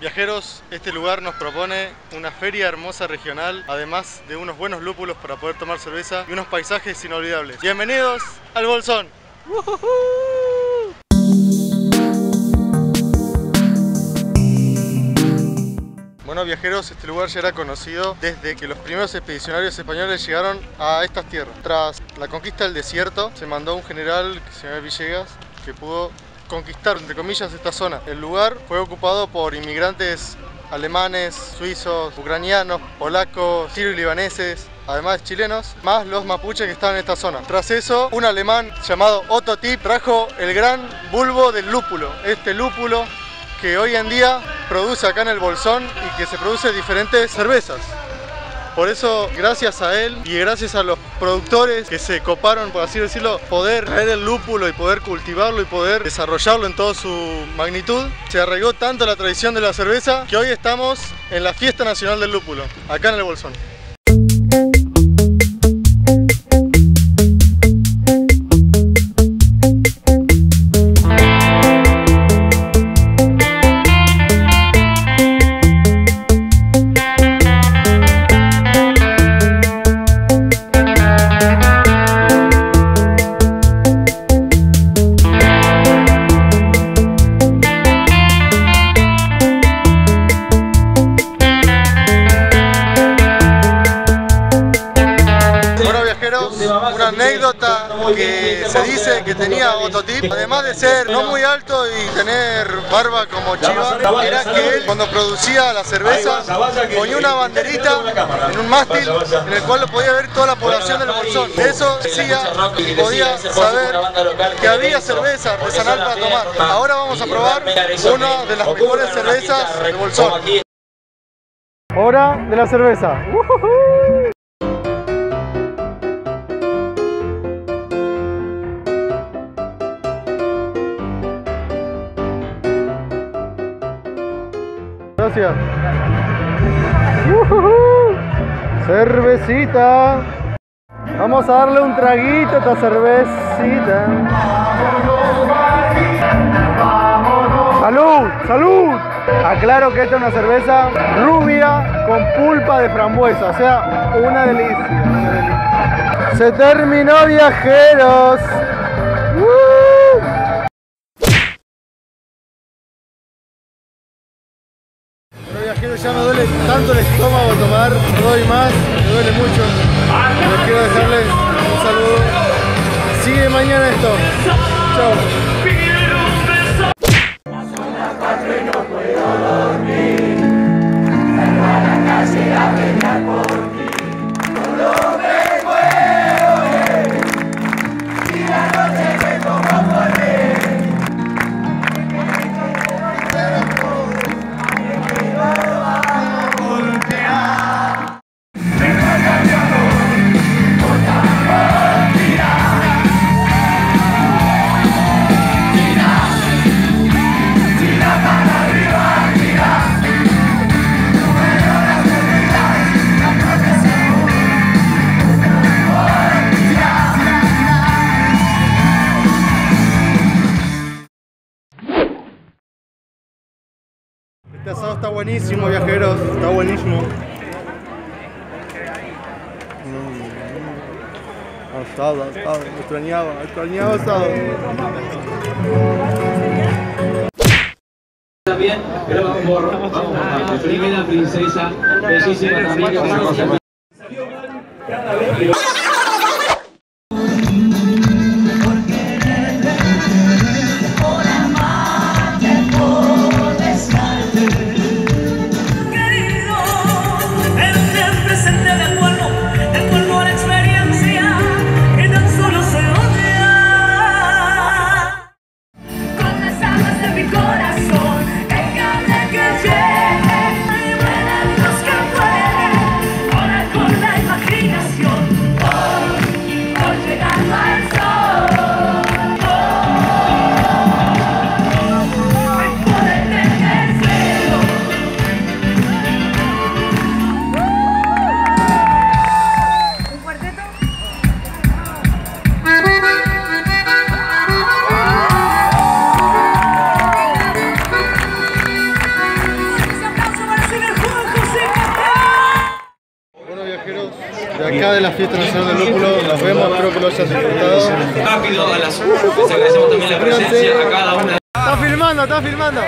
Viajeros, este lugar nos propone una feria hermosa regional, además de unos buenos lúpulos para poder tomar cerveza y unos paisajes inolvidables. ¡Bienvenidos al Bolsón! Bueno, viajeros, este lugar ya era conocido desde que los primeros expedicionarios españoles llegaron a estas tierras. Tras la conquista del desierto, se mandó un general que se llamaba Villegas, que pudo conquistar, entre comillas, esta zona. El lugar fue ocupado por inmigrantes alemanes, suizos, ucranianos, polacos, siro-libaneses, además chilenos, más los mapuches que estaban en esta zona. Tras eso, un alemán llamado Otto Tipp trajo el gran bulbo del lúpulo, este lúpulo que hoy en día produce acá en el Bolsón y que se produce diferentes cervezas. Por eso, gracias a él y gracias a los productores que se coparon, por así decirlo, poder traer el lúpulo y poder cultivarlo y poder desarrollarlo en toda su magnitud, se arraigó tanto la tradición de la cerveza que hoy estamos en la Fiesta Nacional del Lúpulo, acá en el Bolsón. Una anécdota que se dice que tenía Otto Tipp, además de ser no muy alto y tener barba como chiva, era que él, cuando producía la cerveza, ponía una banderita en un mástil en el cual lo podía ver toda la población del Bolsón. Eso decía y podía saber que había cerveza artesanal para tomar. Ahora vamos a probar una de las mejores cervezas del Bolsón. Hora de la cerveza. Gracias. Cervecita. Vamos a darle un traguito a esta cervecita. ¡Salud! ¡Salud! Aclaro que esta es una cerveza rubia con pulpa de frambuesa. O sea, una delicia. Se terminó, viajeros. Ya me duele tanto el estómago tomar, no doy más, me duele mucho. Les quiero dejarles un saludo. Sigue mañana esto. Chao. Este asado está buenísimo, viajeros, está buenísimo. Asado, extrañaba asado. También, pero vamos por la primera princesa, bellísima también que tenemos. Cada vez que acá de la Fiesta Nacional del Lúpulo. Nos vemos, espero que lo hayan disfrutado. Rápido a las 1, les agradecemos también la presencia a cada una. ¡Está filmando, está filmando!